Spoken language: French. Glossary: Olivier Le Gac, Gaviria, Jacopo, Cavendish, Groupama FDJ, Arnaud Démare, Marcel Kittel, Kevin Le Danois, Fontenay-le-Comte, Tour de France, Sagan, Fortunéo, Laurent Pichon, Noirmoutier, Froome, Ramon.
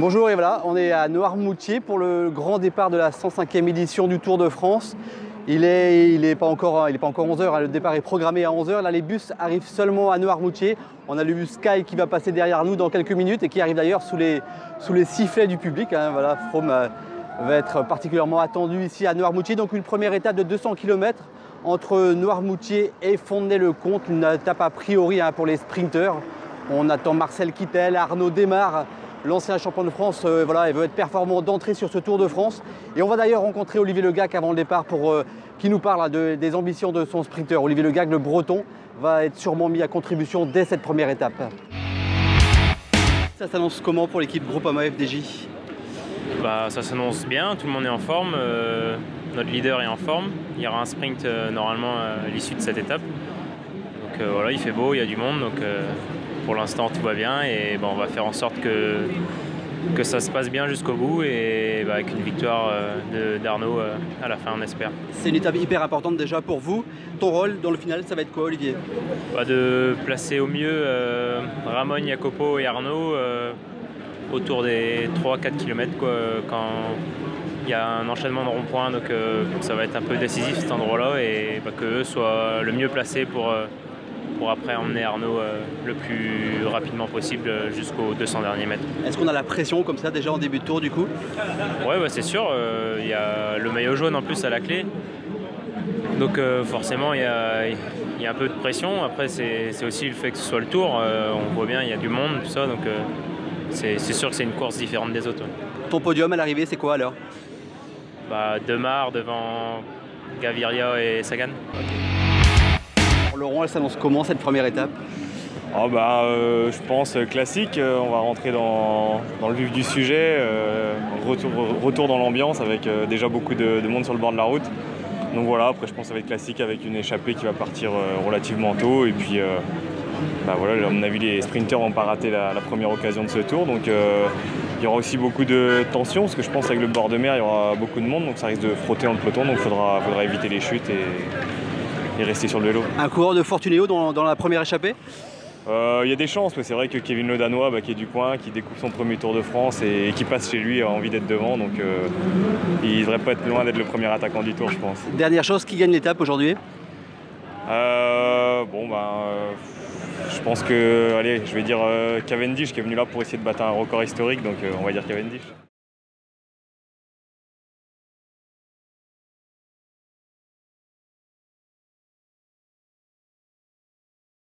Bonjour, et voilà, on est à Noirmoutier pour le grand départ de la 105e édition du Tour de France. Il n'est pas encore 11h, hein, le départ est programmé à 11h. Là, les bus arrivent seulement à Noirmoutier. On a le bus Sky qui va passer derrière nous dans quelques minutes et qui arrive d'ailleurs sous les sifflets du public. Hein, voilà, Froome va être particulièrement attendu ici à Noirmoutier. Donc une première étape de 200 km entre Noirmoutier et Fontenay-le-Comte. Une étape a priori hein, pour les sprinteurs. On attend Marcel Kittel, Arnaud Démare. L'ancien champion de France, voilà, il veut être performant d'entrée sur ce Tour de France. Et on va d'ailleurs rencontrer Olivier Le Gac avant le départ pour qui nous parle hein, des ambitions de son sprinteur. Olivier Le Gac, le breton, va être sûrement mis à contribution dès cette première étape. Ça s'annonce comment pour l'équipe Groupama FDJ? Bah, ça s'annonce bien, tout le monde est en forme, notre leader est en forme. Il y aura un sprint normalement à l'issue de cette étape. Donc voilà, il fait beau, il y a du monde. Donc, pour l'instant, tout va bien et on va faire en sorte que ça se passe bien jusqu'au bout et avec une victoire d'Arnaud à la fin, on espère. C'est une étape hyper importante déjà pour vous. Ton rôle dans le final, ça va être quoi, Olivier? De placer au mieux Ramon, Jacopo et Arnaud autour des 3-4 km quoi, quand il y a un enchaînement de ronds-points. Donc ça va être un peu décisif cet endroit-là et qu'eux soient le mieux placés pour après emmener Arnaud le plus rapidement possible jusqu'aux 200 derniers mètres. Est-ce qu'on a la pression comme ça déjà en début de tour du coup? Oui, ouais, c'est sûr, y a le maillot jaune en plus à la clé. Donc forcément il y a un peu de pression. Après c'est aussi le fait que ce soit le tour, on voit bien il y a du monde, tout ça, donc c'est sûr que c'est une course différente des autres. Ouais. Ton podium à l'arrivée c'est quoi alors? Démare devant Gaviria et Sagan. Okay. Laurent, elle s'annonce comment cette première étape? Je pense classique, on va rentrer dans le vif du sujet, retour dans l'ambiance avec déjà beaucoup de monde sur le bord de la route. Donc voilà, après je pense que ça va être classique avec une échappée qui va partir relativement tôt et puis voilà, à mon avis les sprinteurs n'ont pas raté la première occasion de ce tour, donc il y aura aussi beaucoup de tension parce que je pense qu'avec le bord de mer il y aura beaucoup de monde, donc ça risque de frotter dans le peloton, donc il faudra éviter les chutes et rester sur le vélo. Un coureur de Fortunéo dans la première échappée? Il y a des chances, mais c'est vrai que Kevin Le Danois qui est du coin, qui découpe son premier Tour de France et qui passe chez lui a envie d'être devant, donc il ne devrait pas être loin d'être le premier attaquant du Tour, je pense. Dernière chose, qui gagne l'étape aujourd'hui? Je pense que, allez, je vais dire Cavendish qui est venu là pour essayer de battre un record historique, donc on va dire Cavendish.